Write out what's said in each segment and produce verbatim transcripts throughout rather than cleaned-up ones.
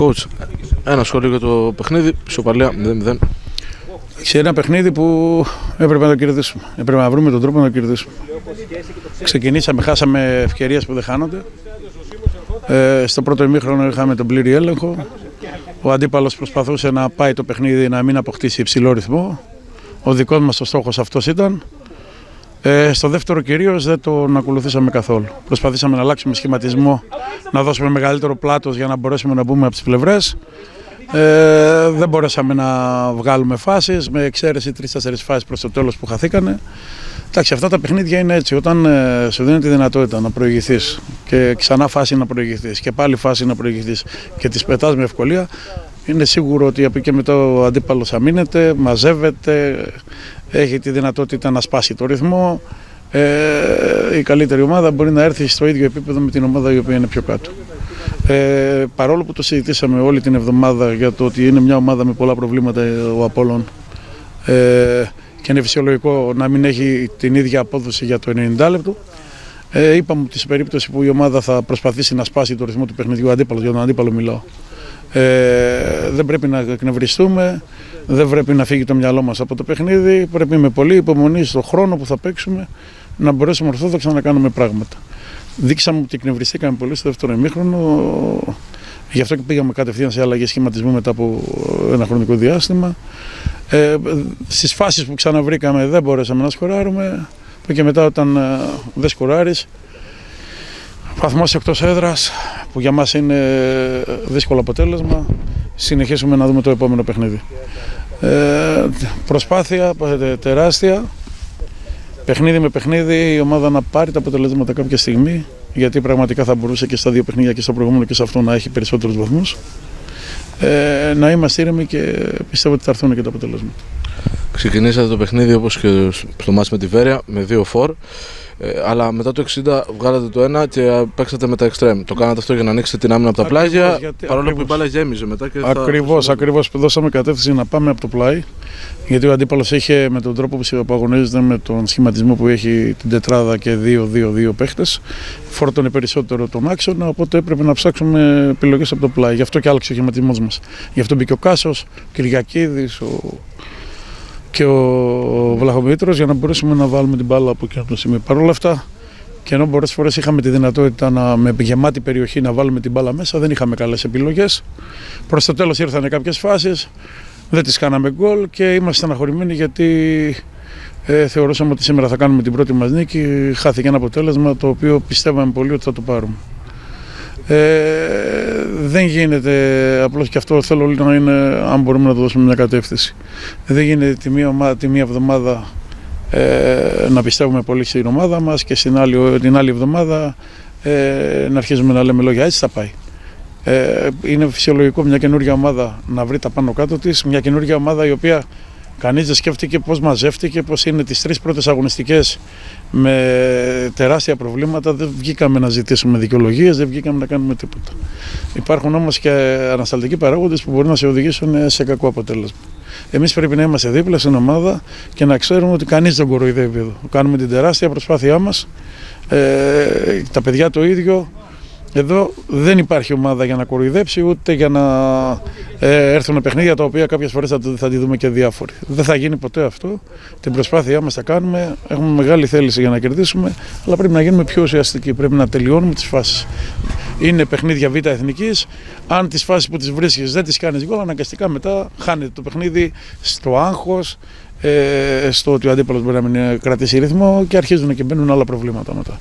Coach, ένα σχόλιο για το παιχνίδι, ισοπαλία μηδέν μηδέν. Και ένα παιχνίδι που έπρεπε να το κερδίσουμε. Έπρεπε να βρούμε τον τρόπο να το κερδίσουμε. Ξεκινήσαμε, χάσαμε ευκαιρίες που δεν χάνονται. Ε, στο πρώτο ημίχρονο είχαμε τον πλήρη έλεγχο. Ο αντίπαλος προσπαθούσε να πάει το παιχνίδι να μην αποκτήσει υψηλό ρυθμό. Ο δικός μας ο στόχος αυτός ήταν. Ε, στο δεύτερο κυρίως δεν τον ακολουθήσαμε καθόλου. Προσπαθήσαμε να αλλάξουμε σχηματισμό, να δώσουμε μεγαλύτερο πλάτος για να μπορέσουμε να μπούμε από τις πλευρές. Ε, δεν μπορέσαμε να βγάλουμε φάσεις, με εξαίρεση τρεις-τέσσερις φάσεις προς το τέλος που χαθήκανε. Εντάξει, αυτά τα παιχνίδια είναι έτσι. Όταν ε, σου δίνει τη δυνατότητα να προηγηθείς και ξανά φάση να προηγηθείς και πάλι φάση να προηγηθείς και τις πετάς με ευκολία, είναι σίγουρο ότι από εκεί μετά ο αντίπαλος αμήνεται, μαζεύεται, έχει τη δυνατότητα να σπάσει το ρυθμό. Ε, η καλύτερη ομάδα μπορεί να έρθει στο ίδιο επίπεδο με την ομάδα η οποία είναι πιο κάτω. Ε, παρόλο που το συζητήσαμε όλη την εβδομάδα για το ότι είναι μια ομάδα με πολλά προβλήματα ο Απόλλων ε, και είναι φυσιολογικό να μην έχει την ίδια απόδοση για το ενενήντα λεπτό, ε, είπαμε ότι σε περίπτωση που η ομάδα θα προσπαθήσει να σπάσει το ρυθμό του παιχνιδιού αντίπαλου, για τον αντίπαλο μιλάω, Ε, δεν πρέπει να εκνευριστούμε, δεν πρέπει να φύγει το μυαλό μας από το παιχνίδι. Πρέπει με πολλή υπομονή στον χρόνο που θα παίξουμε να μπορέσουμε ορθόδοξα να κάνουμε πράγματα. Δείξαμε ότι εκνευριστήκαμε πολύ στο δεύτερο ημίχρονο, γι' αυτό και πήγαμε κατευθείαν σε αλλαγές σχηματισμού μετά από ένα χρονικό διάστημα. Ε, στις φάσεις που ξαναβρήκαμε δεν μπορέσαμε να σκοράρουμε και μετά όταν ε, δεν σκοράρεις, βαθμός εκτός έδρας, που για μας είναι δύσκολο αποτέλεσμα, συνεχίσουμε να δούμε το επόμενο παιχνίδι. Ε, προσπάθεια τεράστια, παιχνίδι με παιχνίδι, η ομάδα να πάρει τα αποτελέσματα κάποια στιγμή, γιατί πραγματικά θα μπορούσε και στα δύο παιχνίδια, και στο προηγούμενο και σε αυτό, να έχει περισσότερους βαθμούς. Ε, να είμαστε ήρεμοι και πιστεύω ότι θα έρθουν και τα αποτελέσματα. Ξεκινήσατε το παιχνίδι όπως και στο μάτς με τη Βέρεια με δύο φορ, ε, αλλά μετά το εξήντα βγάλατε το ένα και παίξατε με τα εξτρέμ. Το κάνατε αυτό για να ανοίξετε την άμυνα από τα ακριβώς, πλάγια, γιατί, παρόλο ακριβώς, που η μπάλα γέμιζε μετά. Και ακριβώς, θα... ακριβώς που δώσαμε κατεύθυνση να πάμε από το πλάι, γιατί ο αντίπαλος είχε με τον τρόπο που αγωνίζεται, με τον σχηματισμό που έχει την τετράδα και δύο δύο δύο παίχτες, φόρτωνε περισσότερο τον άξονα, οπότε έπρεπε να ψάξουμε επιλογές από το πλάι. Γι' αυτό και άλλαξε ο σχηματισμός μας. Γι' αυτό μπήκε ο Κάσος, ο Κυριακίδης, ο... και ο Βλαχομήτρος, για να μπορέσουμε να βάλουμε την μπάλα από εκείνο το σημείο. Παρ' όλα αυτά, και ενώ πολλές φορές είχαμε τη δυνατότητα να, με γεμάτη περιοχή να βάλουμε την μπάλα μέσα, δεν είχαμε καλές επιλογές. Προς το τέλος ήρθαν κάποιες φάσεις, δεν τις κάναμε γκολ και είμαστε στεναχωρημένοι γιατί ε, θεωρούσαμε ότι σήμερα θα κάνουμε την πρώτη μας νίκη. Χάθηκε ένα αποτέλεσμα το οποίο πιστεύαμε πολύ ότι θα το πάρουμε. Ε, δεν γίνεται, απλώς και αυτό θέλω να είναι, αν μπορούμε να το δώσουμε μια κατεύθυνση. Δεν γίνεται τη μία, ομάδα, τη μία εβδομάδα ε, να πιστεύουμε πολύ στην ομάδα μας και στην άλλη, την άλλη εβδομάδα ε, να αρχίζουμε να λέμε λόγια, έτσι θα πάει. Ε, είναι φυσιολογικό μια καινούργια ομάδα να βρει τα πάνω κάτω της, μια καινούργια ομάδα η οποία κανείς δεν σκέφτηκε πώς μαζεύτηκε, πώς είναι τις τρεις πρώτες αγωνιστικές με τεράστια προβλήματα. Δεν βγήκαμε να ζητήσουμε δικαιολογίες, δεν βγήκαμε να κάνουμε τίποτα. Υπάρχουν όμως και ανασταλτικοί παράγοντες που μπορεί να σε οδηγήσουν σε κακό αποτέλεσμα. Εμείς πρέπει να είμαστε δίπλα στην ομάδα και να ξέρουμε ότι κανείς δεν κοροϊδεύει εδώ. Κάνουμε την τεράστια προσπάθειά μας, ε, τα παιδιά το ίδιο. Εδώ δεν υπάρχει ομάδα για να κοροϊδέψει, ούτε για να ε, έρθουν παιχνίδια τα οποία κάποιες φορές θα, θα τη δούμε και διάφοροι. Δεν θα γίνει ποτέ αυτό. Την προσπάθειά μας θα κάνουμε. Έχουμε μεγάλη θέληση για να κερδίσουμε, αλλά πρέπει να γίνουμε πιο ουσιαστικοί. Πρέπει να τελειώνουμε τις φάσεις. Είναι παιχνίδια Β' Εθνικής. Αν τις φάσεις που τις βρίσκεις δεν τις κάνεις γκολ, αναγκαστικά μετά χάνεται το παιχνίδι στο άγχος, ε, στο ότι ο αντίπαλος μπορεί να μην κρατήσει ρυθμό και αρχίζουν και μπαίνουν άλλα προβλήματα μετά.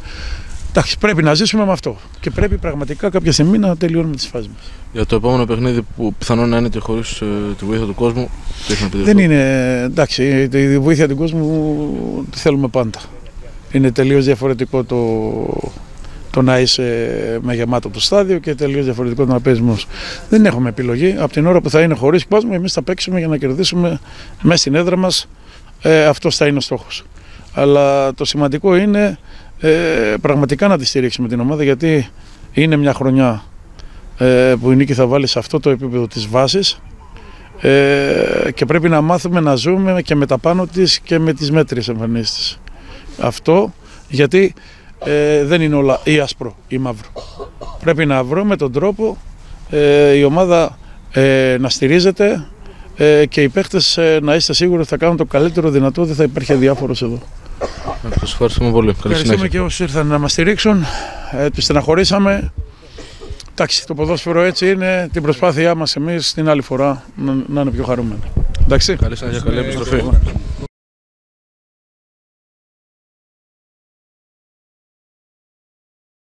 Πρέπει να ζήσουμε με αυτό και πρέπει πραγματικά κάποια στιγμή να τελειώνουμε τις φάσεις μας. Για το επόμενο παιχνίδι που πιθανόν να είναι και χωρίς ε, τη βοήθεια του κόσμου, το δεν είναι. Εντάξει, τη βοήθεια του κόσμου τη θέλουμε πάντα. Είναι τελείως διαφορετικό το, το να είσαι με γεμάτο το στάδιο και τελείως διαφορετικό το να παίζεις μόνος. Δεν έχουμε επιλογή. Από την ώρα που θα είναι χωρίς κόσμο, εμείς θα παίξουμε για να κερδίσουμε μέσα στην έδρα μας. Ε, αυτός θα είναι ο στόχος. Αλλά το σημαντικό είναι Ε, πραγματικά να τη στηρίξουμε την ομάδα, γιατί είναι μια χρονιά ε, που η Νίκη θα βάλει σε αυτό το επίπεδο της βάσης ε, και πρέπει να μάθουμε να ζούμε και με τα πάνω της και με τις μέτριες εμφανίσεις της. Αυτό γιατί ε, δεν είναι όλα ή άσπρο ή μαύρο. Πρέπει να βρούμε τον τρόπο ε, η ομάδα ε, να στηρίζεται ε, και οι παίχτες ε, να είστε σίγουροι ότι θα κάνουν το καλύτερο δυνατό, δεν θα υπάρχει αδιάφορος εδώ. Σας ευχαριστούμε πολύ. Ευχαριστούμε και όσους ήρθαν να μας στηρίξουν, ε, τους στεναχωρήσαμε. Εντάξει, το ποδόσφαιρο έτσι είναι, την προσπάθειά μας εμείς την άλλη φορά να, να είναι πιο χαρούμενοι. Εντάξει. Καλή σας, καλή επιστροφή.